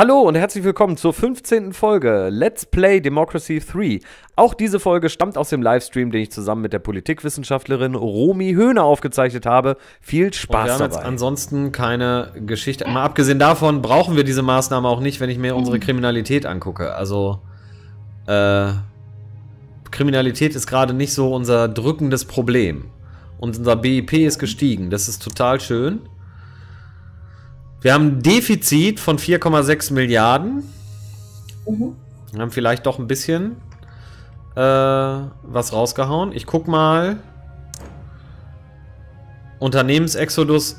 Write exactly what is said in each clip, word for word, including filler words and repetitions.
Hallo und herzlich willkommen zur fünfzehnten Folge Let's Play Democracy drei. Auch diese Folge stammt aus dem Livestream, den ich zusammen mit der Politikwissenschaftlerin Romy Höhne aufgezeichnet habe. Viel Spaß dabei. Wir haben jetzt ansonsten keine Geschichte. Mal abgesehen davon brauchen wir diese Maßnahme auch nicht, wenn ich mir unsere Kriminalität angucke. Also, äh, Kriminalität ist gerade nicht so unser drückendes Problem. Und unser B I P ist gestiegen. Das ist total schön. Wir haben ein Defizit von vier Komma sechs Milliarden. Mhm. Wir haben vielleicht doch ein bisschen äh, was rausgehauen. Ich guck mal. Unternehmensexodus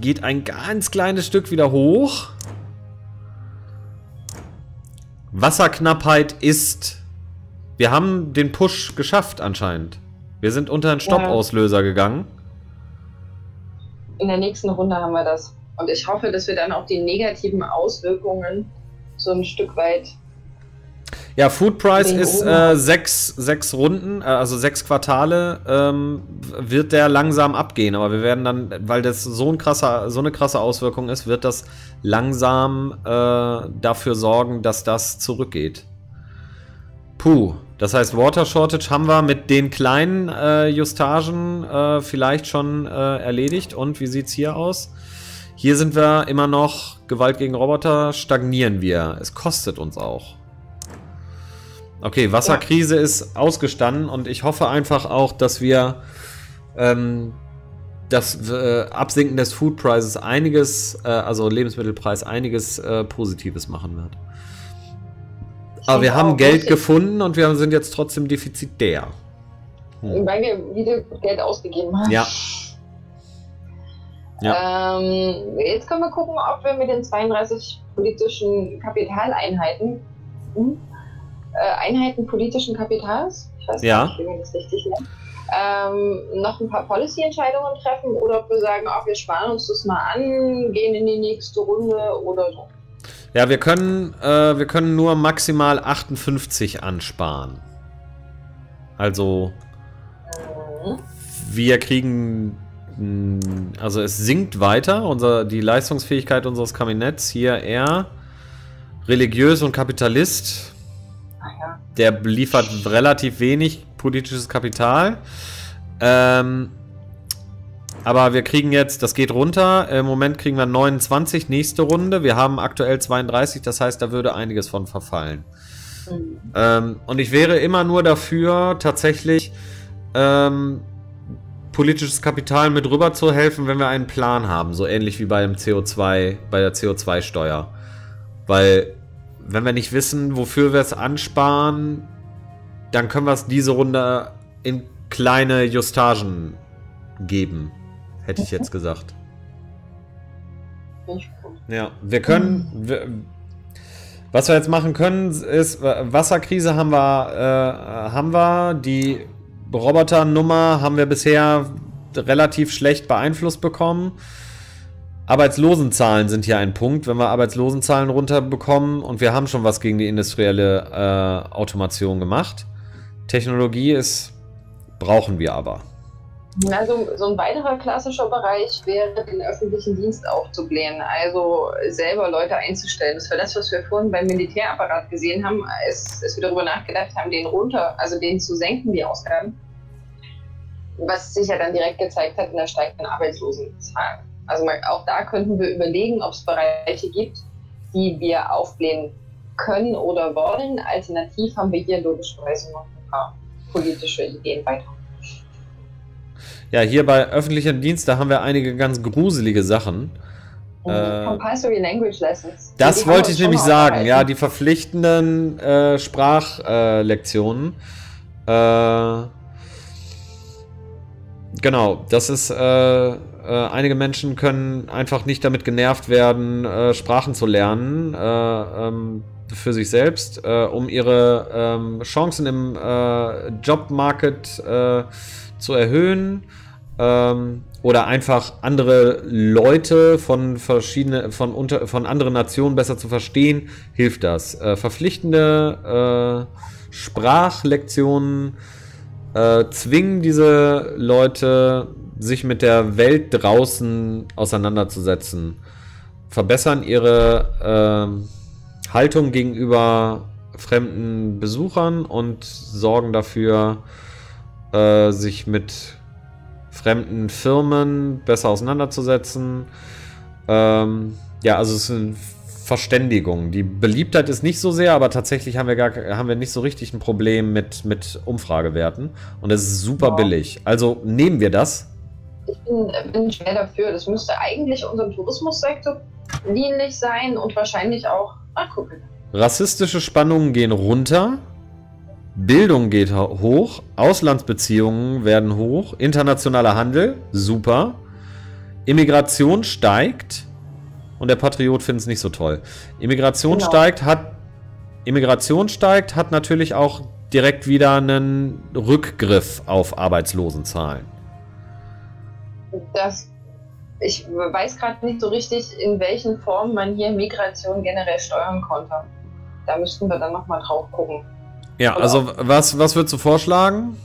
geht ein ganz kleines Stück wieder hoch. Wasserknappheit ist... Wir haben den Push geschafft anscheinend. Wir sind unter einen Stoppauslöser gegangen. In der nächsten Runde haben wir das. Und ich hoffe, dass wir dann auch die negativen Auswirkungen so ein Stück weit... Ja, Food Price ist äh, sechs, sechs Runden, äh, also sechs Quartale, ähm, wird der langsam abgehen. Aber wir werden dann, weil das so, ein krasser, so eine krasse Auswirkung ist, wird das langsam äh, dafür sorgen, dass das zurückgeht. Puh. Das heißt, Water Shortage haben wir mit den kleinen äh, Justagen äh, vielleicht schon äh, erledigt. Und wie sieht es hier aus? Hier sind wir immer noch, Gewalt gegen Roboter, stagnieren wir. Es kostet uns auch. Okay, Wasserkrise ist ausgestanden und ich hoffe einfach auch, dass wir ähm, das äh, Absinken des Food Prices einiges, äh, also Lebensmittelpreis einiges äh, Positives machen wird. Aber wir haben Geld gefunden und wir sind jetzt trotzdem defizitär. Hm. Weil wir wieder Geld ausgegeben haben. Ja. Ja. Ähm, jetzt können wir gucken, ob wir mit den zweiunddreißig politischen Kapitaleinheiten, hm, äh, Einheiten politischen Kapitals, ich weiß ja. nicht, wie man das richtig nennt, ähm, noch ein paar Policy-Entscheidungen treffen oder ob wir sagen, oh, wir sparen uns das mal an, gehen in die nächste Runde oder so. Ja, wir können, äh, wir können nur maximal achtundfünfzig ansparen. Also, wir kriegen, also es sinkt weiter, unser, die Leistungsfähigkeit unseres Kabinetts, hier er, religiös und Kapitalist, der liefert relativ wenig politisches Kapital. Ähm, Aber wir kriegen jetzt, das geht runter, im Moment kriegen wir neunundzwanzig, nächste Runde. Wir haben aktuell zweiunddreißig, das heißt, da würde einiges von verfallen. Mhm. Ähm, und ich wäre immer nur dafür, tatsächlich ähm, politisches Kapital mit rüber zu helfen, wenn wir einen Plan haben. So ähnlich wie bei dem C O zwei, bei der C O zwei Steuer. Weil, wenn wir nicht wissen, wofür wir es ansparen, dann können wir es diese Runde in kleine Justagen geben. Hätte ich jetzt gesagt. Ja, wir können... Wir, was wir jetzt machen können, ist... Wasserkrise haben wir... Äh, haben wir. Die Roboternummer haben wir bisher relativ schlecht beeinflusst bekommen. Arbeitslosenzahlen sind hier ein Punkt. Wenn wir Arbeitslosenzahlen runterbekommen und wir haben schon was gegen die industrielle äh, Automation gemacht. Technologie ist... Brauchen wir aber. Also so ein weiterer klassischer Bereich wäre, den öffentlichen Dienst aufzublähen, also selber Leute einzustellen. Das war das, was wir vorhin beim Militärapparat gesehen haben, als, als wir darüber nachgedacht haben, den runter, also den zu senken, die Ausgaben, was sich ja dann direkt gezeigt hat in der steigenden Arbeitslosenzahl. Also auch da könnten wir überlegen, ob es Bereiche gibt, die wir aufblähen können oder wollen. Alternativ haben wir hier logischerweise noch ein paar politische Ideen weiter. Ja, hier bei öffentlichem Dienst, da haben wir einige ganz gruselige Sachen. Mhm. Äh, Compulsory Language Lessons. Das wollte ich nämlich sagen, ja, die verpflichtenden äh, Sprachlektionen. Äh, äh, genau, das ist, äh, äh, einige Menschen können einfach nicht damit genervt werden, äh, Sprachen zu lernen, äh, ähm, für sich selbst, äh, um ihre äh, Chancen im äh, Jobmarket äh, zu erhöhen. Ähm, oder einfach andere Leute von verschiedene, von, unter, von anderen Nationen besser zu verstehen, hilft das. Äh, verpflichtende äh, Sprachlektionen äh, zwingen diese Leute, sich mit der Welt draußen auseinanderzusetzen. verbessern ihre äh, Haltung gegenüber fremden Besuchern und sorgen dafür, äh, sich mit fremden Firmen besser auseinanderzusetzen. Ähm, ja, also es sind Verständigung. Die Beliebtheit ist nicht so sehr, aber tatsächlich haben wir gar haben wir nicht so richtig ein Problem mit, mit Umfragewerten. Und es ist super ja. billig. Also nehmen wir das. Ich bin, bin schwer dafür. Das müsste eigentlich unserem Tourismussektor dienlich sein und wahrscheinlich auch angucken. Rassistische Spannungen gehen runter. Bildung geht hoch. Auslandsbeziehungen werden hoch. Internationaler Handel, super. Immigration steigt. Und der Patriot findet es nicht so toll. Immigration genau. steigt, hat Immigration steigt, hat natürlich auch direkt wieder einen Rückgriff auf Arbeitslosenzahlen. Das, ich weiß gerade nicht so richtig, in welchen Formen man hier Migration generell steuern konnte. Da müssten wir dann nochmal drauf gucken. Ja, oder also was, was würdest du vorschlagen?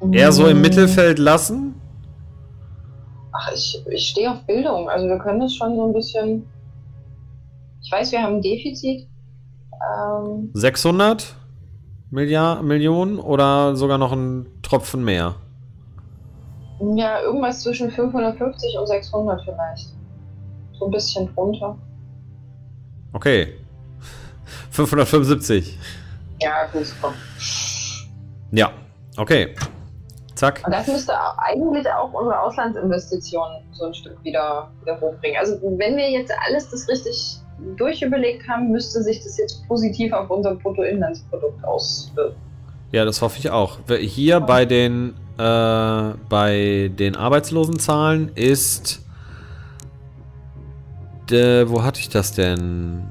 Hm. Eher so im Mittelfeld lassen? Ach, ich, ich stehe auf Bildung. Also wir können das schon so ein bisschen... Ich weiß, wir haben ein Defizit. Ähm sechshundert Milliard, Millionen oder sogar noch ein Tropfen mehr? Ja, irgendwas zwischen fünfhundertfünfzig und sechshundert vielleicht. So ein bisschen drunter. Okay. fünfhundertfünfundsiebzig. Ja, gut, komm. Ja, okay. Zack. Und das müsste eigentlich auch unsere Auslandsinvestitionen so ein Stück wieder, wieder hochbringen. Also wenn wir jetzt alles das richtig durchüberlegt haben, müsste sich das jetzt positiv auf unser Bruttoinlandsprodukt auswirken. Ja, das hoffe ich auch. Hier bei den, äh, bei den Arbeitslosenzahlen ist... De, wo hatte ich das denn?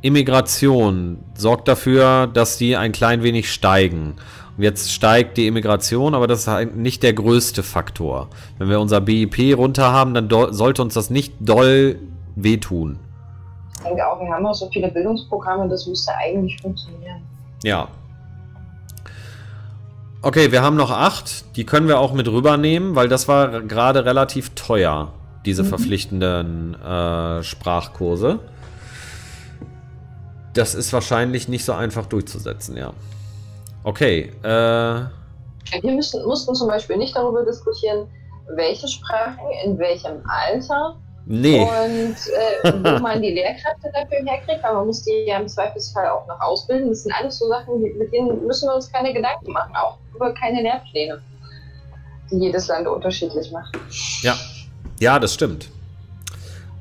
Immigration sorgt dafür, dass die ein klein wenig steigen. Und jetzt steigt die Immigration, aber das ist halt nicht der größte Faktor. Wenn wir unser B I P runter haben, dann sollte uns das nicht doll wehtun. Ich denke auch, wir haben auch so viele Bildungsprogramme, das müsste eigentlich funktionieren. Ja. Okay, wir haben noch acht. Die können wir auch mit rübernehmen, weil das war gerade relativ teuer, diese mhm. verpflichtenden äh, Sprachkurse. Das ist wahrscheinlich nicht so einfach durchzusetzen, ja. Okay. Äh Wir müssen, mussten zum Beispiel nicht darüber diskutieren, welche Sprachen, in welchem Alter nee. und äh, wo man die Lehrkräfte dafür herkriegt, weil man muss die ja im Zweifelsfall auch noch ausbilden. Das sind alles so Sachen, mit denen müssen wir uns keine Gedanken machen, auch über keine Lehrpläne, die jedes Land unterschiedlich macht. Ja, ja, das stimmt.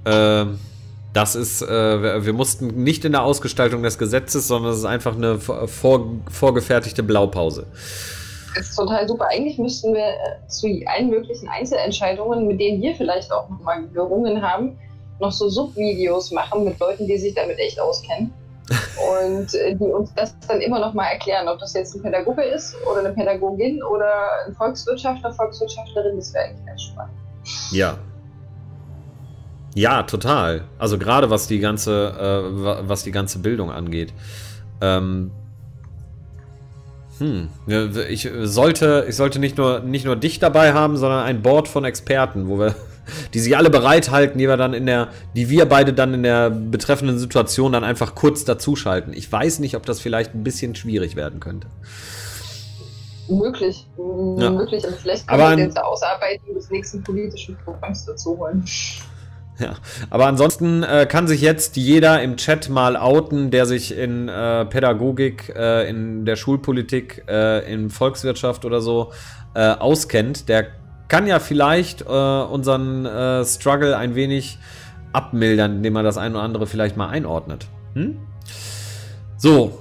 Ähm... Das ist, äh, wir mussten nicht in der Ausgestaltung des Gesetzes, sondern es ist einfach eine vor, vorgefertigte Blaupause. Das ist total super. Eigentlich müssten wir zu allen möglichen Einzelentscheidungen, mit denen wir vielleicht auch mal gerungen haben, noch so Subvideos machen mit Leuten, die sich damit echt auskennen. Und äh, die uns das dann immer noch mal erklären, ob das jetzt ein Pädagoge ist oder eine Pädagogin oder ein Volkswirtschaftler, Volkswirtschaftlerin, das wäre eigentlich ganz spannend. Ja. Ja, total. Also gerade was die ganze, äh, was die ganze Bildung angeht. Ähm, hm, ich sollte, ich sollte nicht nur, nicht nur dich dabei haben, sondern ein Board von Experten, wo wir, die sich alle bereithalten, die wir dann in der, die wir beide dann in der betreffenden Situation dann einfach kurz dazuschalten. Ich weiß nicht, ob das vielleicht ein bisschen schwierig werden könnte. Möglich, ja. möglich. Und vielleicht können wir jetzt ausarbeiten, des nächsten politischen Programms dazu holen. Ja, aber ansonsten äh, kann sich jetzt jeder im Chat mal outen, der sich in äh, Pädagogik, äh, in der Schulpolitik, äh, in Volkswirtschaft oder so äh, auskennt. Der kann ja vielleicht äh, unseren äh, Struggle ein wenig abmildern, indem er das ein oder andere vielleicht mal einordnet. Hm? So.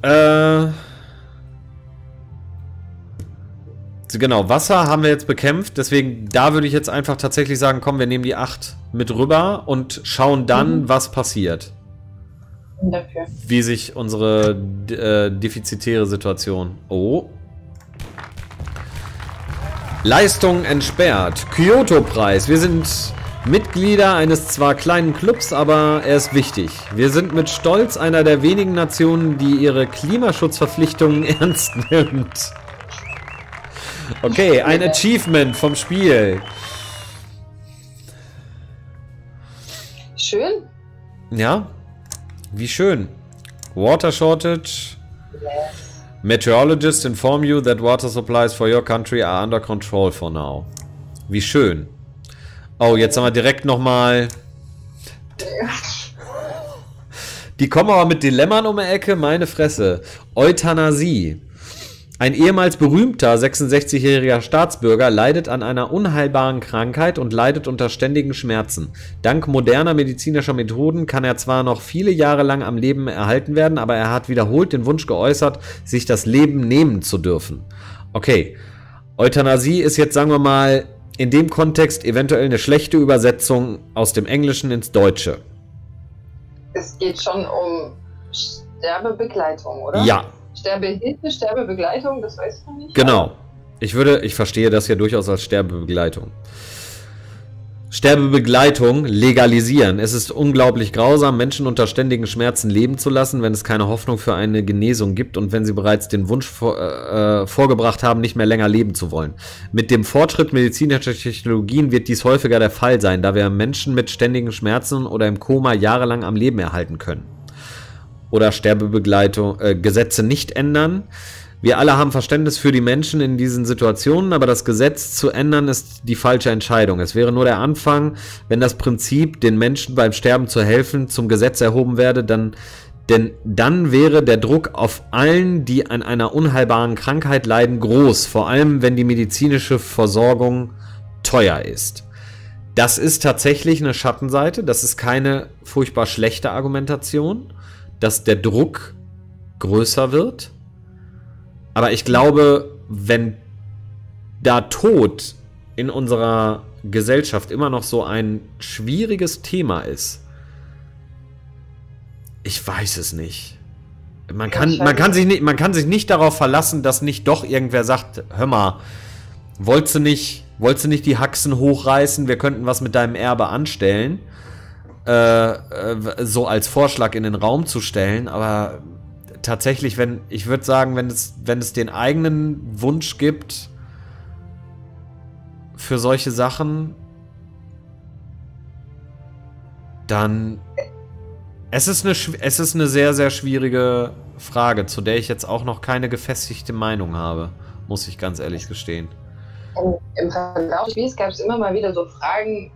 Äh, Genau, Wasser haben wir jetzt bekämpft, deswegen da würde ich jetzt einfach tatsächlich sagen, komm, wir nehmen die acht mit rüber und schauen dann, mhm. was passiert. Dafür. Wie sich unsere äh, defizitäre Situation... Oh. Leistung entsperrt. Kyoto-Preis. Wir sind Mitglieder eines zwar kleinen Clubs, aber er ist wichtig. Wir sind mit Stolz einer der wenigen Nationen, die ihre Klimaschutzverpflichtungen ernst nimmt. Okay, ein Achievement vom Spiel. Schön. Ja, wie schön. Water shortage. Yes. Meteorologists inform you that water supplies for your country are under control for now. Wie schön. Oh, jetzt haben wir direkt nochmal... Ja. Die kommen aber mit Dilemmen um die Ecke, meine Fresse. Euthanasie. Ein ehemals berühmter sechsundsechzigjähriger Staatsbürger leidet an einer unheilbaren Krankheit und leidet unter ständigen Schmerzen. Dank moderner medizinischer Methoden kann er zwar noch viele Jahre lang am Leben erhalten werden, aber er hat wiederholt den Wunsch geäußert, sich das Leben nehmen zu dürfen. Okay, Euthanasie ist jetzt, sagen wir mal, in dem Kontext eventuell eine schlechte Übersetzung aus dem Englischen ins Deutsche. Es geht schon um Sterbebegleitung, oder? Ja. Sterbehilfe, Sterbebegleitung, das weißt du nicht. Genau. Ich würde, ich verstehe das ja durchaus als Sterbebegleitung. Sterbebegleitung legalisieren. Es ist unglaublich grausam, Menschen unter ständigen Schmerzen leben zu lassen, wenn es keine Hoffnung für eine Genesung gibt und wenn sie bereits den Wunsch vor, äh, vorgebracht haben, nicht mehr länger leben zu wollen. Mit dem Fortschritt medizinischer Technologien wird dies häufiger der Fall sein, da wir Menschen mit ständigen Schmerzen oder im Koma jahrelang am Leben erhalten können. Oder Sterbebegleitung, äh, Gesetze nicht ändern. Wir alle haben Verständnis für die Menschen in diesen Situationen, aber das Gesetz zu ändern ist die falsche Entscheidung. Es wäre nur der Anfang, wenn das Prinzip, den Menschen beim Sterben zu helfen, zum Gesetz erhoben werde, dann, denn dann wäre der Druck auf allen, die an einer unheilbaren Krankheit leiden, groß, vor allem wenn die medizinische Versorgung teuer ist. Das ist tatsächlich eine Schattenseite, das ist keine furchtbar schlechte Argumentation, dass der Druck größer wird. Aber ich glaube, wenn da Tod in unserer Gesellschaft immer noch so ein schwieriges Thema ist, ich weiß es nicht. Man kann, man kann sich nicht, man kann sich nicht darauf verlassen, dass nicht doch irgendwer sagt, hör mal, wolltest du nicht, wolltest du nicht die Haxen hochreißen, wir könnten was mit deinem Erbe anstellen, äh, so als Vorschlag in den Raum zu stellen, aber... Tatsächlich, wenn, ich würde sagen, wenn es, wenn es den eigenen Wunsch gibt für solche Sachen, dann es ist eine, es ist eine sehr, sehr schwierige Frage, zu der ich jetzt auch noch keine gefestigte Meinung habe, muss ich ganz ehrlich gestehen. Im Verlauf des Spiels gab es immer mal wieder so Fragen,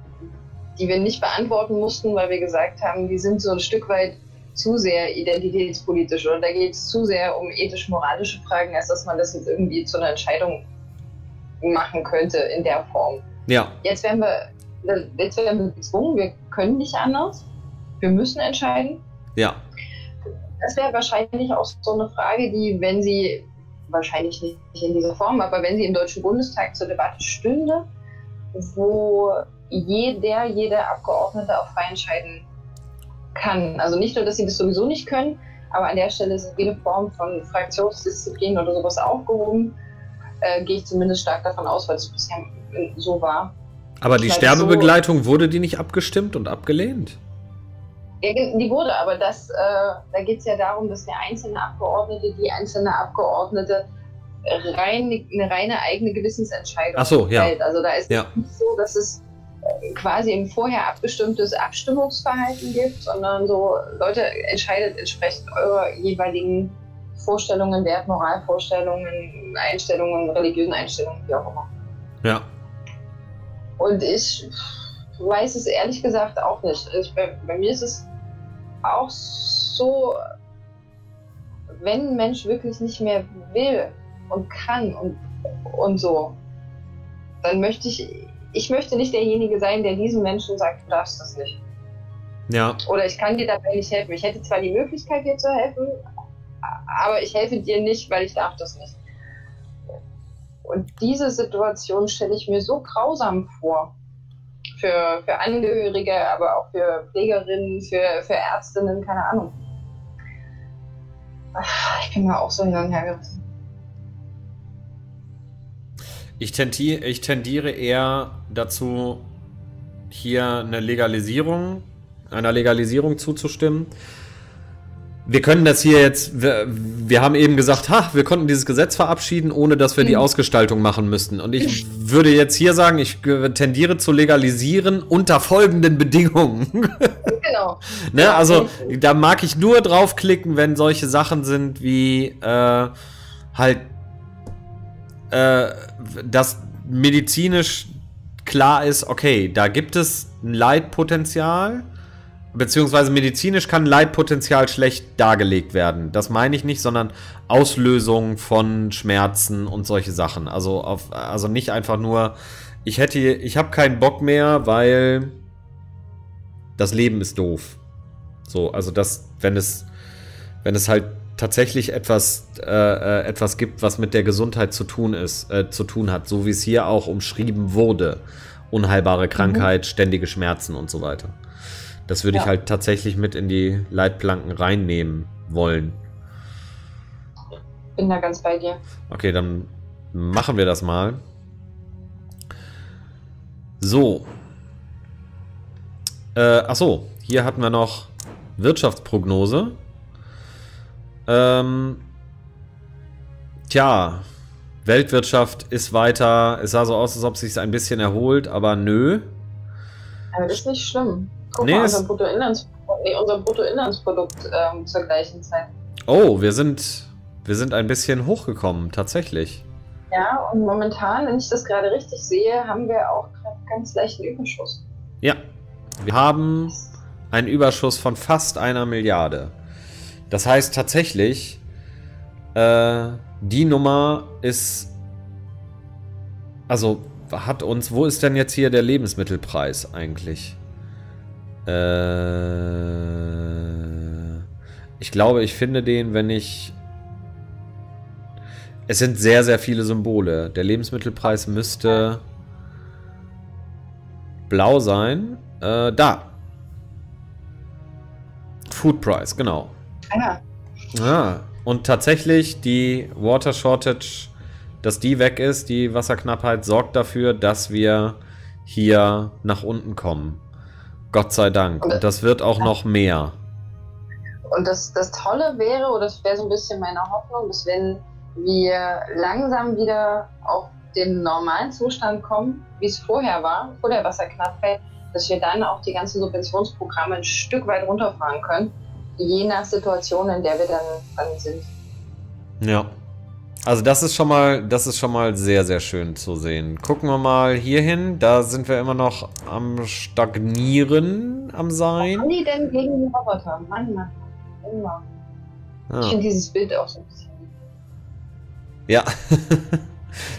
die wir nicht beantworten mussten, weil wir gesagt haben, die sind so ein Stück weit zu sehr identitätspolitisch oder da geht es zu sehr um ethisch-moralische Fragen, als dass man das jetzt irgendwie zu einer Entscheidung machen könnte in der Form. Ja. Jetzt werden wir, jetzt werden wir gezwungen, wir können nicht anders, wir müssen entscheiden. Ja. Das wäre wahrscheinlich auch so eine Frage, die, wenn sie, wahrscheinlich nicht in dieser Form, aber wenn sie im Deutschen Bundestag zur Debatte stünde, wo jeder, jeder Abgeordnete auch frei entscheiden kann. Also nicht nur, dass sie das sowieso nicht können, aber an der Stelle ist jede Form von Fraktionsdisziplin oder sowas aufgehoben. Äh, gehe ich zumindest stark davon aus, weil es bisher so war. Aber die Sterbebegleitung, wurde die nicht abgestimmt und abgelehnt? Ja, die wurde, aber das, äh, da geht es ja darum, dass der einzelne Abgeordnete, die einzelne Abgeordnete rein, eine reine eigene Gewissensentscheidung Ach so, ja. hält. Also da ist ja. nicht so, dass es quasi ein vorher abgestimmtes Abstimmungsverhalten gibt, sondern so, Leute, entscheidet entsprechend eurer jeweiligen Vorstellungen, Wert, Moralvorstellungen, Einstellungen, religiösen Einstellungen, wie auch immer. Ja. Und ich weiß es ehrlich gesagt auch nicht. Ich, bei, bei mir ist es auch so, wenn ein Mensch wirklich nicht mehr will und kann und, und so, dann möchte ich Ich möchte nicht derjenige sein, der diesen Menschen sagt, du darfst das nicht. Ja. Oder ich kann dir dabei nicht helfen. Ich hätte zwar die Möglichkeit, dir zu helfen, aber ich helfe dir nicht, weil ich darf das nicht. Und diese Situation stelle ich mir so grausam vor. Für, für Angehörige, aber auch für Pflegerinnen, für, für Ärztinnen, keine Ahnung. Ich bin da auch so hin und her gerissen. Ich tendiere, ich tendiere eher dazu, hier eine Legalisierung, einer Legalisierung zuzustimmen. wir können das hier jetzt, wir, wir haben eben gesagt, ha, wir konnten dieses Gesetz verabschieden, ohne dass wir die Ausgestaltung machen müssten. Und ich würde jetzt hier sagen, ich tendiere zu legalisieren unter folgenden Bedingungen. Genau. Ne, ja, also okay. Da mag ich nur draufklicken, wenn solche Sachen sind wie äh, halt, äh, dass medizinisch klar ist, okay, da gibt es ein Leitpotenzial. Beziehungsweise medizinisch kann Leidpotenzial schlecht dargelegt werden. Das meine ich nicht, sondern Auslösung von Schmerzen und solche Sachen. Also, auf, also nicht einfach nur, ich hätte, ich habe keinen Bock mehr, weil das Leben ist doof. So, also das, wenn es, wenn es halt tatsächlich etwas, äh, etwas gibt, was mit der Gesundheit zu tun ist, äh, zu tun hat, so wie es hier auch umschrieben wurde, unheilbare Krankheit, mhm. ständige Schmerzen und so weiter. Das würde ja. ich halt tatsächlich mit in die Leitplanken reinnehmen wollen. Bin da ganz bei dir. Okay, dann machen wir das mal. So. Äh, ach so, hier hatten wir noch Wirtschaftsprognose. Ähm, tja, Weltwirtschaft ist weiter. Es sah so aus, als ob es sich ein bisschen erholt, aber nö. Aber das ist nicht schlimm. Guck nee, mal, unser Bruttoinlandsprodukt, nee, unser Bruttoinlandsprodukt ähm, zur gleichen Zeit. Oh, wir sind, wir sind ein bisschen hochgekommen, tatsächlich. Ja, und momentan, wenn ich das gerade richtig sehe, haben wir auch gerade ganz leichten Überschuss. Ja, wir haben einen Überschuss von fast einer Milliarde. Das heißt tatsächlich, äh, die Nummer ist, also hat uns, wo ist denn jetzt hier der Lebensmittelpreis eigentlich? Ich glaube, ich finde den, wenn ich... Es sind sehr, sehr viele Symbole. Der Lebensmittelpreis müsste blau sein. Äh, da. Food Price, genau. Ah. Ah. Und tatsächlich die Water Shortage, dass die weg ist, die Wasserknappheit sorgt dafür, dass wir hier nach unten kommen. Gott sei Dank. Und das wird auch noch mehr. Und das, das Tolle wäre, oder das wäre so ein bisschen meine Hoffnung, dass wenn wir langsam wieder auf den normalen Zustand kommen, wie es vorher war, vor der Wasserknappheit, dass wir dann auch die ganzen Subventionsprogramme ein Stück weit runterfahren können, je nach Situation, in der wir dann, dann sind. Ja. Also das ist schon mal, das ist schon mal sehr, sehr schön zu sehen. Gucken wir mal hier hin. Da sind wir immer noch am Stagnieren, am Sein. Was haben die denn gegen die Roboter? Mann, Mann, immer. Ah. Ich finde dieses Bild auch so ein bisschen. Ja.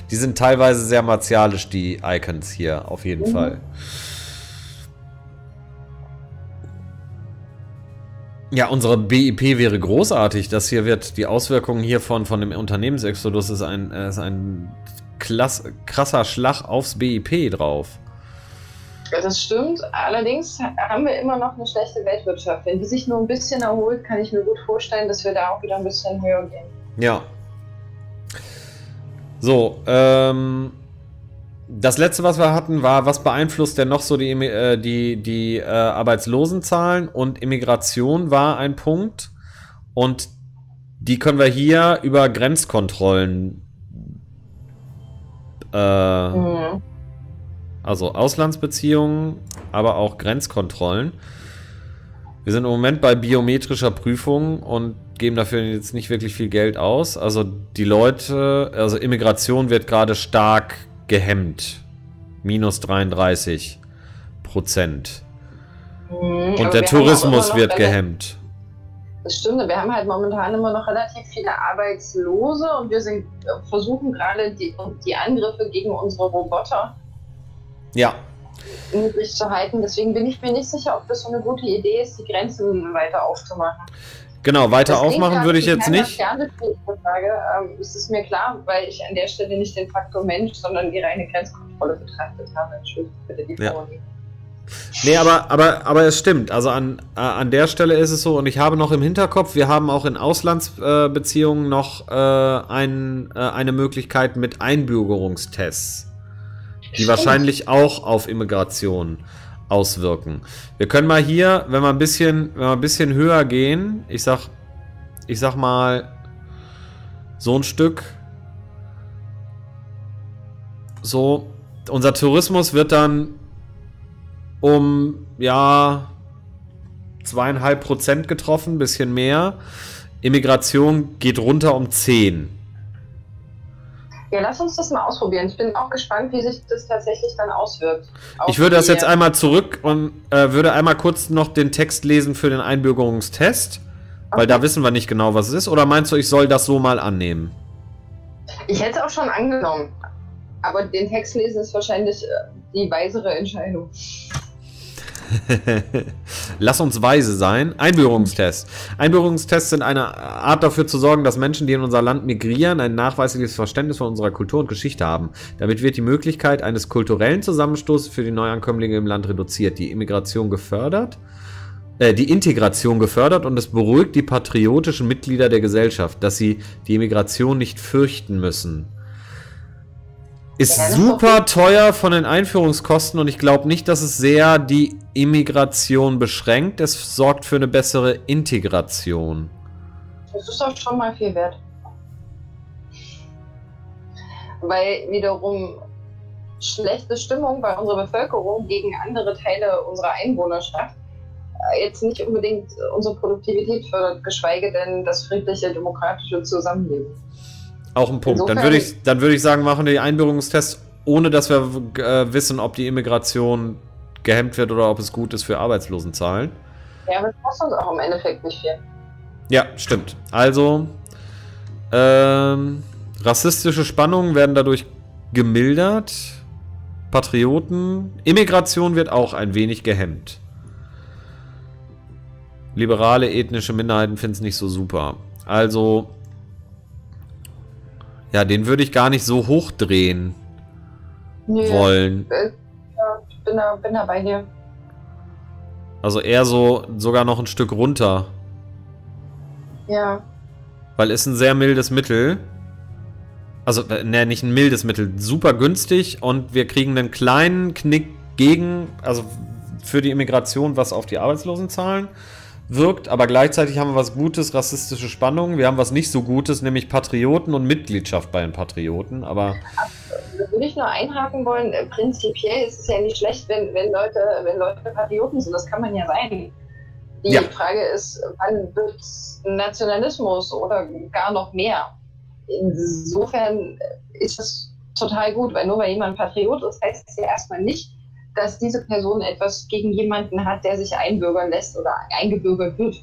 Die sind teilweise sehr martialisch, die Icons hier, auf jeden mhm. Fall. Ja, unsere B I P wäre großartig. Das hier wird, die Auswirkungen hiervon von dem Unternehmensexodus ist ein, ist ein klass, krasser Schlag aufs B I P drauf. Das stimmt. Allerdings haben wir immer noch eine schlechte Weltwirtschaft. Wenn die sich nur ein bisschen erholt, kann ich mir gut vorstellen, dass wir da auch wieder ein bisschen höher gehen. Ja. So, ähm... das letzte, was wir hatten, war, was beeinflusst denn noch so die, äh, die, die äh, Arbeitslosenzahlen, und Immigration war ein Punkt, und die können wir hier über Grenzkontrollen, äh, mhm. also Auslandsbeziehungen, aber auch Grenzkontrollen. Wir sind im Moment bei biometrischer Prüfung und geben dafür jetzt nicht wirklich viel Geld aus. Also die Leute, also Immigration wird gerade stark gehemmt. Minus dreiunddreißig Prozent. Mhm, und der wir Tourismus wird gehemmt. Das stimmt, wir haben halt momentan immer noch relativ viele Arbeitslose, und wir sind, versuchen gerade die, die Angriffe gegen unsere Roboter ja. niedrig zu halten. Deswegen bin ich mir nicht sicher, ob das so eine gute Idee ist, die Grenzen weiter aufzumachen. Genau, weiter das aufmachen würde ich jetzt nicht. Ähm, es ist mir klar, weil ich an der Stelle nicht den Faktor Mensch, sondern die reine Grenzkontrolle betrachtet habe. Entschuldigt bitte die ja. Formel. Nee, aber, aber, aber es stimmt. Also an, an der Stelle ist es so, und ich habe noch im Hinterkopf, wir haben auch in Auslandsbeziehungen noch äh, ein, äh, eine Möglichkeit mit Einbürgerungstests, die stimmt. wahrscheinlich auch auf Immigration auswirken. Wir können mal hier, wenn wir ein bisschen, wenn wir ein bisschen höher gehen, ich sag ich sag mal, so ein Stück. So, unser Tourismus wird dann um, ja, zweieinhalb Prozent getroffen, ein bisschen mehr. Immigration geht runter um zehn. Ja, lass uns das mal ausprobieren. Ich bin auch gespannt, wie sich das tatsächlich dann auswirkt. Ich würde das jetzt einmal zurück und äh, würde einmal kurz noch den Text lesen für den Einbürgerungstest, okay, weil da wissen wir nicht genau, was es ist. Oder meinst du, ich soll das so mal annehmen? Ich hätte es auch schon angenommen, aber den Text lesen ist wahrscheinlich die weisere Entscheidung. Lass uns weise sein. Einbürgerungstest. Einbürgerungstests sind eine Art dafür zu sorgen, dass Menschen, die in unser Land migrieren, ein nachweisliches Verständnis von unserer Kultur und Geschichte haben. Damit wird die Möglichkeit eines kulturellen Zusammenstoßes für die Neuankömmlinge im Land reduziert, die Immigration gefördert, äh, die Integration gefördert und es beruhigt die patriotischen Mitglieder der Gesellschaft, dass sie die Immigration nicht fürchten müssen. Ist super teuer von den Einführungskosten und ich glaube nicht, dass es sehr die Immigration beschränkt. Es sorgt für eine bessere Integration. Das ist auch schon mal viel wert. Weil wiederum schlechte Stimmung bei unserer Bevölkerung gegen andere Teile unserer Einwohnerschaft jetzt nicht unbedingt unsere Produktivität fördert, geschweige denn das friedliche, demokratische Zusammenleben. Auch ein Punkt. Insofern dann würde ich, dann würde ich sagen, machen wir die Einbürgerungstests, ohne dass wir äh, wissen, ob die Immigration gehemmt wird oder ob es gut ist für Arbeitslosenzahlen. Ja, aber das kostet uns auch im Endeffekt nicht viel. Ja, stimmt. Also, ähm, rassistische Spannungen werden dadurch gemildert. Patrioten. Immigration wird auch ein wenig gehemmt. Liberale ethnische Minderheiten finden es nicht so super. Also, ja, den würde ich gar nicht so hochdrehen nee, wollen. Äh, ja, ich bin da, bin da bei dir. Also eher so sogar noch ein Stück runter. Ja. Weil ist ein sehr mildes Mittel. Also, ne, nicht ein mildes Mittel. Super günstig und wir kriegen einen kleinen Knick gegen, also für die Immigration, was auf die Arbeitslosenzahlen wirkt, aber gleichzeitig haben wir was Gutes, rassistische Spannungen. Wir haben was nicht so Gutes, nämlich Patrioten und Mitgliedschaft bei den Patrioten. Aber da würde ich nur einhaken wollen, prinzipiell ist es ja nicht schlecht, wenn, wenn, Leute, wenn Leute Patrioten sind, das kann man ja sein. Die ja. Frage ist, wann wird Nationalismus oder gar noch mehr? Insofern ist das total gut, weil nur weil jemand Patriot ist, heißt es ja erstmal nicht, dass diese Person etwas gegen jemanden hat, der sich einbürgern lässt oder eingebürgert wird,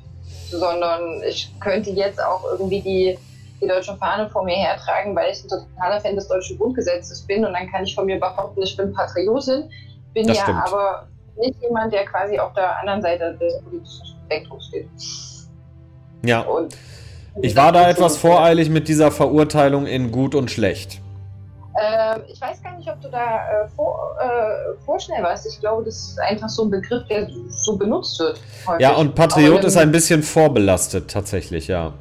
sondern ich könnte jetzt auch irgendwie die, die deutsche Fahne vor mir hertragen, weil ich ein totaler Fan des deutschen Grundgesetzes bin und dann kann ich von mir behaupten, ich bin Patriotin, bin das ja stimmt. aber nicht jemand, der quasi auf der anderen Seite des politischen Spektrums steht. Ja, und ich war da etwas voreilig mit dieser Verurteilung in gut und schlecht. Ich weiß gar nicht, ob du da äh, vor, äh, vorschnell warst. Ich glaube, das ist einfach so ein Begriff, der so benutzt wird. Häufig. Ja, und Patriot ist ein bisschen vorbelastet tatsächlich, ja.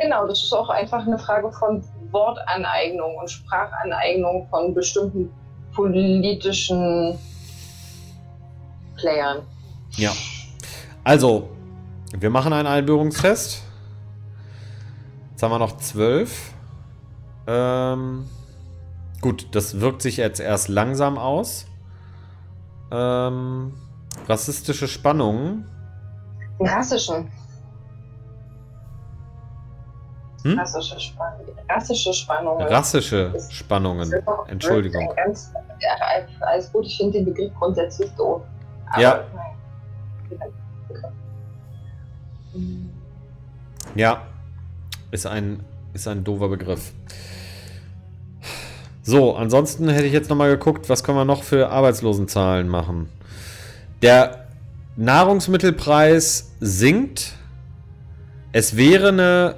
Genau, das ist auch einfach eine Frage von Wortaneignung und Sprachaneignung von bestimmten politischen Playern. Ja, also, wir machen einen Einbürgerungstest. Jetzt haben wir noch zwölf. Ähm... Gut, das wirkt sich jetzt erst langsam aus. Ähm, rassistische Spannungen. Rassische. Hm? Rassische Spannungen. Rassische Spannungen. Rassische Spannungen. Entschuldigung. Ganz, ja, alles gut, ich finde den Begriff grundsätzlich doof. Aber ja. Nein. Ja. Ist ein, ist ein doofer Begriff. So, ansonsten hätte ich jetzt nochmal geguckt, was können wir noch für Arbeitslosenzahlen machen. Der Nahrungsmittelpreis sinkt. Es wäre eine...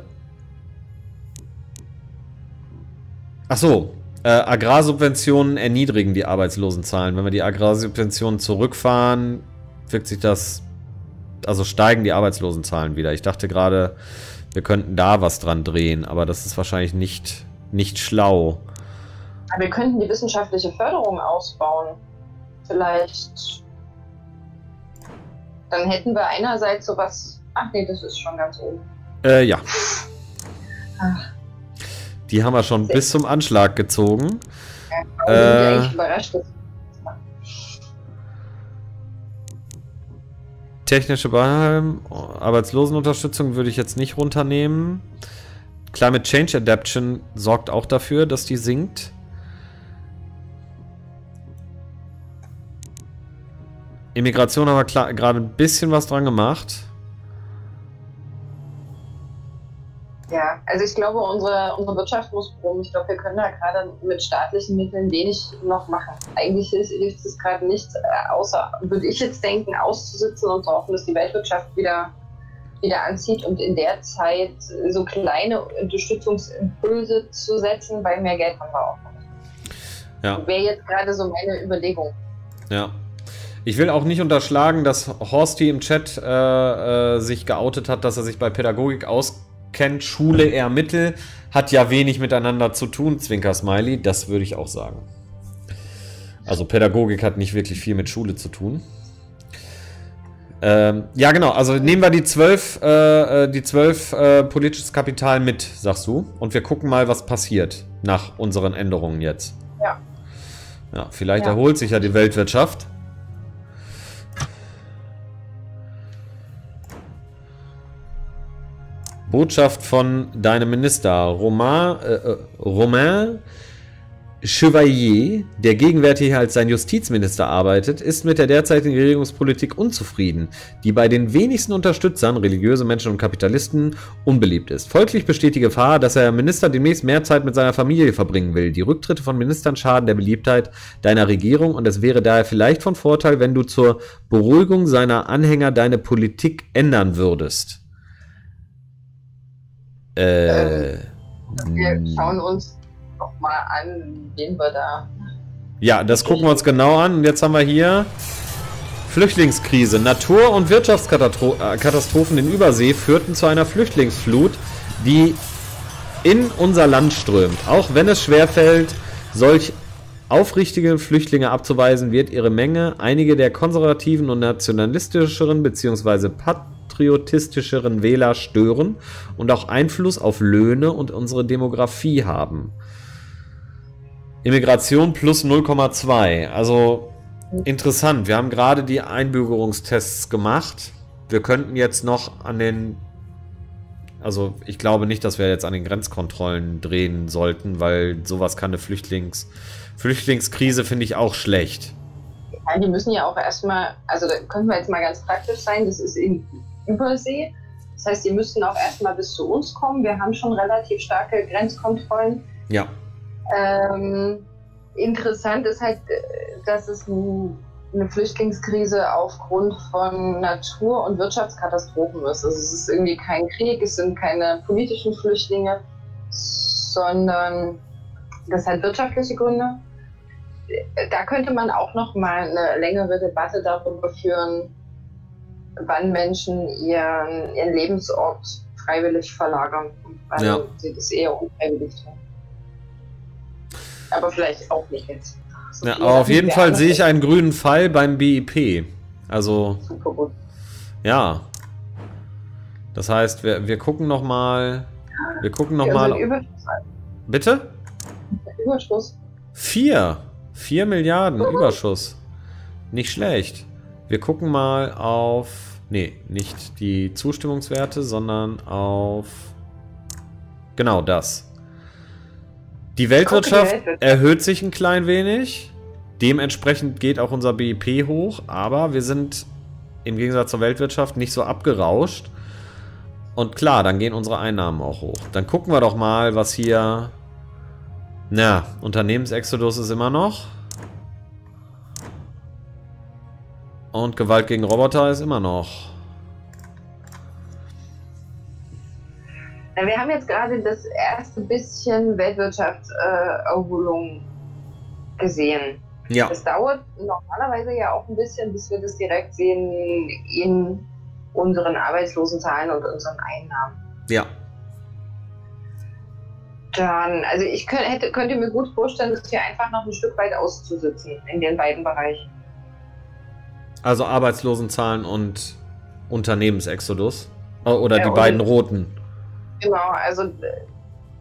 Ach so, äh, Agrarsubventionen erniedrigen die Arbeitslosenzahlen. Wenn wir die Agrarsubventionen zurückfahren, wirkt sich das... Also steigen die Arbeitslosenzahlen wieder. Ich dachte gerade, wir könnten da was dran drehen, aber das ist wahrscheinlich nicht, nicht schlau. Aber wir könnten die wissenschaftliche Förderung ausbauen. Vielleicht. Dann hätten wir einerseits sowas. Ach nee, das ist schon ganz oben. Äh, ja. Ach. Die haben wir schon Sech. bis zum Anschlag gezogen. Ja, äh, bin ich überrascht. Technische Beihilfen, Arbeitslosenunterstützung würde ich jetzt nicht runternehmen. Climate Change Adaption sorgt auch dafür, dass die sinkt. Immigration haben wir gerade ein bisschen was dran gemacht. Ja, also ich glaube, unsere, unsere Wirtschaft muss proben. Ich glaube, wir können da gerade mit staatlichen Mitteln wenig noch machen. Eigentlich hilft es gerade nichts, außer, würde ich jetzt denken, auszusitzen und zu hoffen, dass die Weltwirtschaft wieder, wieder anzieht und in der Zeit so kleine Unterstützungsimpulse zu setzen, weil mehr Geld haben wir auch. Ja. Wäre jetzt gerade so meine Überlegung. Ja. Ich will auch nicht unterschlagen, dass Horsti im Chat äh, äh, sich geoutet hat, dass er sich bei Pädagogik auskennt. Schule eher Mittel, hat ja wenig miteinander zu tun, Zwinker-Smiley, das würde ich auch sagen. Also Pädagogik hat nicht wirklich viel mit Schule zu tun. Ähm, ja genau, also nehmen wir die zwölf, äh, die zwölf äh, politisches Kapital mit, sagst du, und wir gucken mal, was passiert nach unseren Änderungen jetzt. Ja. Ja, vielleicht ja. erholt sich ja die Weltwirtschaft. Botschaft von deinem Minister Romain, äh, Romain Chevalier, der gegenwärtig als sein Justizminister arbeitet, ist mit der derzeitigen Regierungspolitik unzufrieden, die bei den wenigsten Unterstützern, religiöse Menschen und Kapitalisten, unbeliebt ist. Folglich besteht die Gefahr, dass der Minister demnächst mehr Zeit mit seiner Familie verbringen will. Die Rücktritte von Ministern schaden der Beliebtheit deiner Regierung und es wäre daher vielleicht von Vorteil, wenn du zur Beruhigung seiner Anhänger deine Politik ändern würdest. Äh, wir schauen uns doch mal an, wen wir da... Ja, das gucken wir uns genau an. Und jetzt haben wir hier Flüchtlingskrise. Natur- und Wirtschaftskatastrophen in Übersee führten zu einer Flüchtlingsflut, die in unser Land strömt. Auch wenn es schwerfällt, solch aufrichtige Flüchtlinge abzuweisen, wird ihre Menge einige der konservativen und nationalistischeren bzw. Pat patriotistischeren Wähler stören und auch Einfluss auf Löhne und unsere Demografie haben. Immigration plus null Komma zwei. Also interessant. Wir haben gerade die Einbürgerungstests gemacht. Wir könnten jetzt noch an den... Also ich glaube nicht, dass wir jetzt an den Grenzkontrollen drehen sollten, weil sowas kann eine Flüchtlings... Flüchtlingskrise finde ich auch schlecht. Ja, die müssen ja auch erstmal... Also da könnten wir jetzt mal ganz praktisch sein. Das ist in Übersee. Das heißt, die müssten auch erstmal bis zu uns kommen. Wir haben schon relativ starke Grenzkontrollen. Ja. Ähm, interessant ist halt, dass es eine Flüchtlingskrise aufgrund von Natur- und Wirtschaftskatastrophen ist. Also es ist irgendwie kein Krieg, es sind keine politischen Flüchtlinge, sondern das hat wirtschaftliche Gründe. Da könnte man auch noch mal eine längere Debatte darüber führen, wann Menschen ihren, ihren Lebensort freiwillig verlagern und wann ja. sie das eher unfreiwillig tun. Aber vielleicht auch nicht jetzt. So ja, aber auf jeden Fall sehe ich einen grünen Fall beim B I P. Also, super gut. Ja. Das heißt, wir, wir gucken nochmal. Wir gucken nochmal. Bitte? Überschuss. Vier. Vier Milliarden mhm. Überschuss. Nicht schlecht. Wir gucken mal auf, nee, nicht die Zustimmungswerte, sondern auf genau das. Die Weltwirtschaft erhöht sich ein klein wenig. Dementsprechend geht auch unser B I P hoch, aber wir sind im Gegensatz zur Weltwirtschaft nicht so abgerauscht. Und klar, dann gehen unsere Einnahmen auch hoch. Dann gucken wir doch mal, was hier... Na, Unternehmensexodus ist immer noch... Und Gewalt gegen Roboter ist immer noch. Ja, wir haben jetzt gerade das erste bisschen Weltwirtschaftserholung äh, gesehen. Ja. Das dauert normalerweise ja auch ein bisschen, bis wir das direkt sehen in unseren Arbeitslosenzahlen und unseren Einnahmen. Ja. Dann, also ich könnte, hätte, könnte mir gut vorstellen, das hier einfach noch ein Stück weit auszusitzen in den beiden Bereichen. Also Arbeitslosenzahlen und Unternehmensexodus. Oder ja, die beiden roten. Genau, also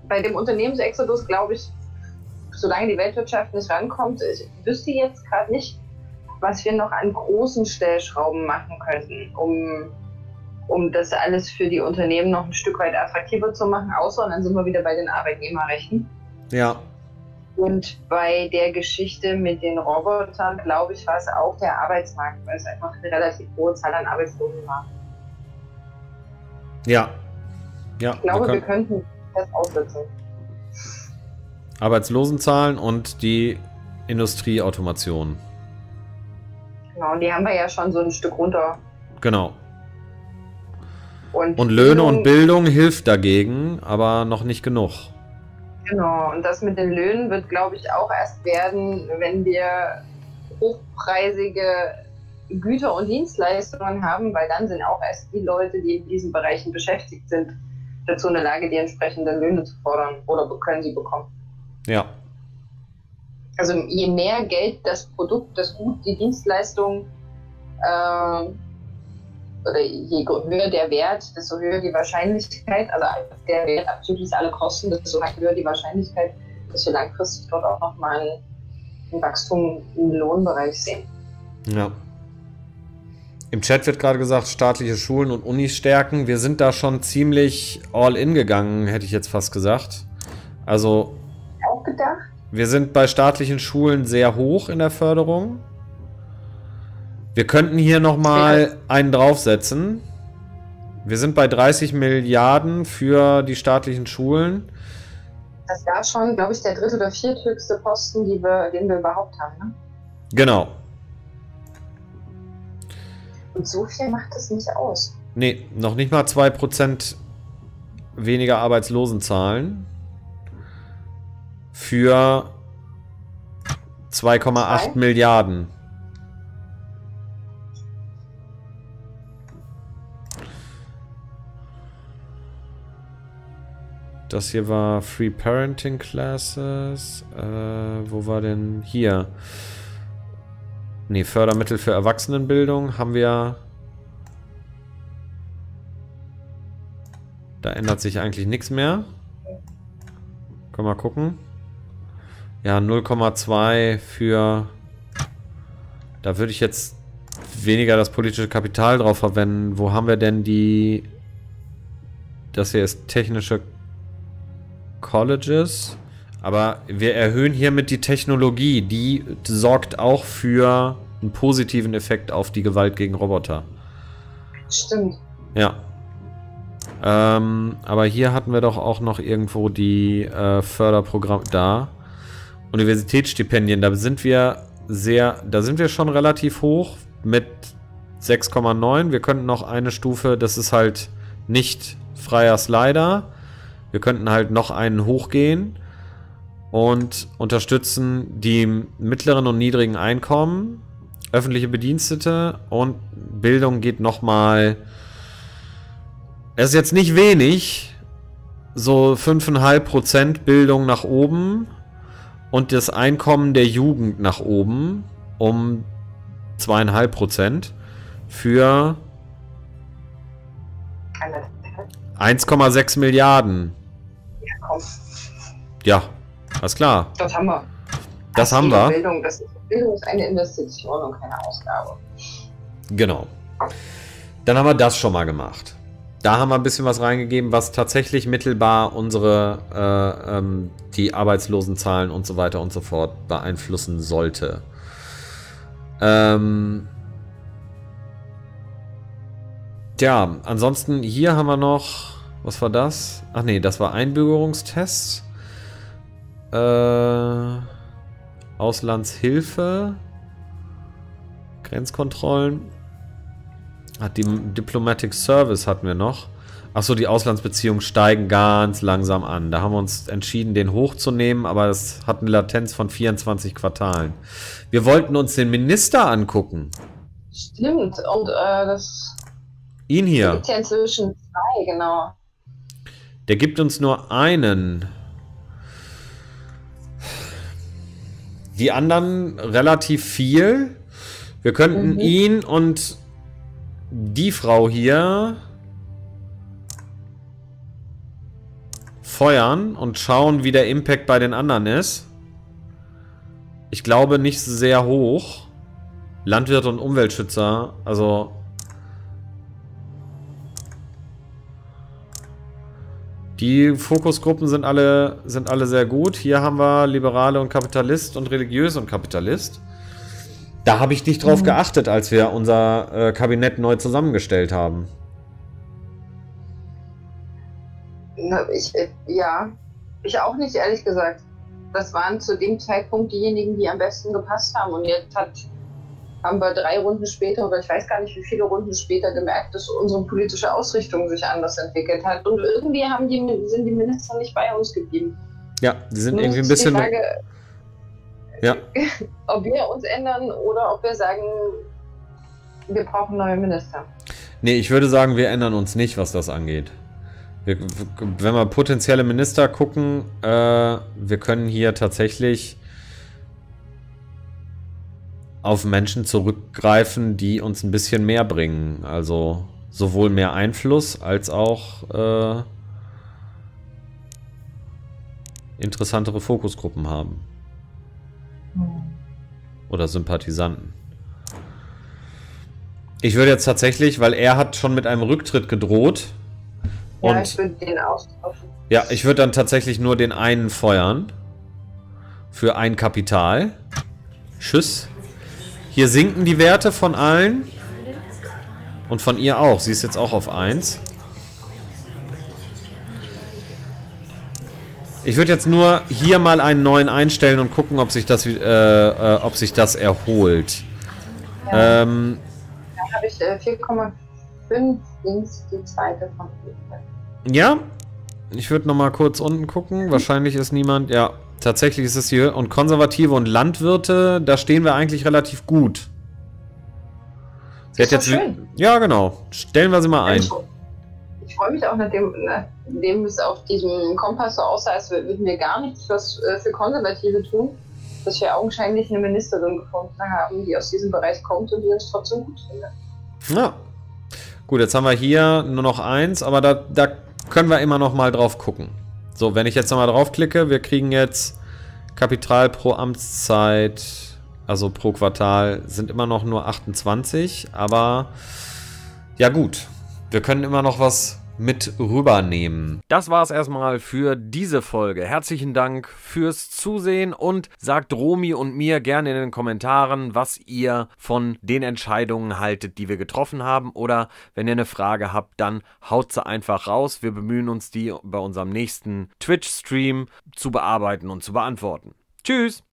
bei dem Unternehmensexodus glaube ich, solange die Weltwirtschaft nicht rankommt, ich wüsste jetzt gerade nicht, was wir noch an großen Stellschrauben machen könnten, um, um das alles für die Unternehmen noch ein Stück weit attraktiver zu machen, außer, und dann sind wir wieder bei den Arbeitnehmerrechten. Ja. Und bei der Geschichte mit den Robotern, glaube ich, war es auch der Arbeitsmarkt, weil es einfach eine relativ hohe Zahl an Arbeitslosen war. Ja. Ja, ich glaube, wir könnten das aufsetzen. Arbeitslosenzahlen und die Industrieautomation. Genau, und die haben wir ja schon so ein Stück runter. Genau. Und, und Löhne Bildung, und Bildung hilft dagegen, aber noch nicht genug. Genau, und das mit den Löhnen wird, glaube ich, auch erst werden, wenn wir hochpreisige Güter und Dienstleistungen haben, weil dann sind auch erst die Leute, die in diesen Bereichen beschäftigt sind, dazu in der Lage, die entsprechenden Löhne zu fordern oder können sie bekommen. Ja. Also je mehr Geld das Produkt, das Gut, die Dienstleistung äh, oder je höher der Wert, desto höher die Wahrscheinlichkeit, also der Wert abzüglich alle Kosten, desto höher die Wahrscheinlichkeit, dass wir langfristig dort auch nochmal ein Wachstum im Lohnbereich sehen. Ja. Im Chat wird gerade gesagt, staatliche Schulen und Unis stärken. Wir sind da schon ziemlich all in gegangen, hätte ich jetzt fast gesagt. Also auch gedacht. Wir sind bei staatlichen Schulen sehr hoch in der Förderung. Wir könnten hier nochmal einen draufsetzen. Wir sind bei dreißig Milliarden für die staatlichen Schulen. Das war schon, glaube ich, der dritte oder vierthöchste Posten, die wir, den wir überhaupt haben, ne? Genau. Und so viel macht es nicht aus. Nee, noch nicht mal zwei Prozent weniger Arbeitslosenzahlen. Für zwei Komma acht Milliarden. Das hier war Free Parenting Classes. Äh, wo war denn hier? Ne, Fördermittel für Erwachsenenbildung haben wir. Da ändert sich eigentlich nichts mehr. Können wir mal gucken. Ja, null Komma zwei für... Da würde ich jetzt weniger das politische Kapital drauf verwenden. Wo haben wir denn die... Das hier ist technische Colleges. Aber wir erhöhen hiermit die Technologie. Die sorgt auch für einen positiven Effekt auf die Gewalt gegen Roboter. Stimmt. Ja. Ähm, aber hier hatten wir doch auch noch irgendwo die äh, Förderprogramme da. Universitätsstipendien, da sind wir sehr, da sind wir schon relativ hoch mit sechs Komma neun. Wir könnten noch eine Stufe, das ist halt nicht freier Slider. Wir könnten halt noch einen hochgehen und unterstützen die mittleren und niedrigen Einkommen, öffentliche Bedienstete und Bildung geht nochmal. Es ist jetzt nicht wenig, so fünf Komma fünf Prozent Bildung nach oben. Und das Einkommen der Jugend nach oben um zwei Komma fünf Prozent für eins Komma sechs Milliarden. Ja, komm. Ja, alles klar. Das haben wir. Das, das haben wir. Bildung, das ist, Bildung ist eine Investition und keine Ausgabe. Genau. Dann haben wir das schon mal gemacht. Da haben wir ein bisschen was reingegeben, was tatsächlich mittelbar unsere, äh, ähm, die Arbeitslosenzahlen und so weiter und so fort beeinflussen sollte. Ähm ja, ansonsten hier haben wir noch, was war das? Ach nee, das war Einbürgerungstest. Äh, Auslandshilfe. Grenzkontrollen. Hat die Diplomatic Service hatten wir noch. Achso, die Auslandsbeziehungen steigen ganz langsam an. Da haben wir uns entschieden, den hochzunehmen, aber es hat eine Latenz von vierundzwanzig Quartalen. Wir wollten uns den Minister angucken. Stimmt, und äh, das... Ihn hier. Es gibt ja inzwischen zwei, genau. Der gibt uns nur einen. Die anderen relativ viel. Wir könnten mhm. ihn und... Die Frau hier feuern und schauen, wie der Impact bei den anderen ist. Ich glaube nicht sehr hoch. Landwirt und Umweltschützer, also... Die Fokusgruppen sind alle, sind alle sehr gut. Hier haben wir Liberale und Kapitalist und Religiös und Kapitalist. Da habe ich nicht drauf geachtet, als wir unser äh, Kabinett neu zusammengestellt haben. Na, ich, ja, ich auch nicht, ehrlich gesagt. Das waren zu dem Zeitpunkt diejenigen, die am besten gepasst haben. Und jetzt hat, haben wir drei Runden später, oder ich weiß gar nicht, wie viele Runden später gemerkt, dass unsere politische Ausrichtung sich anders entwickelt hat. Und irgendwie haben die, sind die Minister nicht bei uns geblieben. Ja, die sind Nur irgendwie ein bisschen... Die Frage, ja. ob wir uns ändern oder ob wir sagen, wir brauchen neue Minister. Nee, ich würde sagen, wir ändern uns nicht, was das angeht. Wir, wenn wir potenzielle Minister gucken, äh, wir können hier tatsächlich auf Menschen zurückgreifen, die uns ein bisschen mehr bringen. Also sowohl mehr Einfluss als auch äh, interessantere Fokusgruppen haben. Oder Sympathisanten. Ich würde jetzt tatsächlich, weil er hat schon mit einem Rücktritt gedroht. Ja, und ich würde den austauschen. Ja, ich würde dann tatsächlich nur den einen feuern. Für ein Kapital. Tschüss. Hier sinken die Werte von allen. Und von ihr auch. Sie ist jetzt auch auf eins. Ich würde jetzt nur hier mal einen neuen einstellen und gucken, ob sich das, äh, äh, ob sich das erholt. Ja. Ähm, da habe ich äh, vier Komma fünf links die zweite von vier. Ja, ich würde nochmal kurz unten gucken. Wahrscheinlich ist niemand... Ja, tatsächlich ist es hier. Und Konservative und Landwirte, da stehen wir eigentlich relativ gut. Sie ist hat jetzt schön. Ja, genau. Stellen wir sie mal ein. Ich freue mich auch, nachdem, nachdem es auf diesem Kompass so aussah, als würden wir gar nichts was für Konservative tun, dass wir augenscheinlich eine Ministerin gefunden haben, die aus diesem Bereich kommt und die uns trotzdem gut findet. Ja. Gut, jetzt haben wir hier nur noch eins, aber da, da können wir immer noch mal drauf gucken. So, wenn ich jetzt nochmal draufklicke, wir kriegen jetzt Kapital pro Amtszeit, also pro Quartal, sind immer noch nur achtundzwanzig, aber ja gut. Wir können immer noch was mit rübernehmen. Das war's erstmal für diese Folge. Herzlichen Dank fürs Zusehen und sagt Romy und mir gerne in den Kommentaren, was ihr von den Entscheidungen haltet, die wir getroffen haben, oder wenn ihr eine Frage habt, dann haut sie einfach raus. Wir bemühen uns, die bei unserem nächsten Twitch-Stream zu bearbeiten und zu beantworten. Tschüss!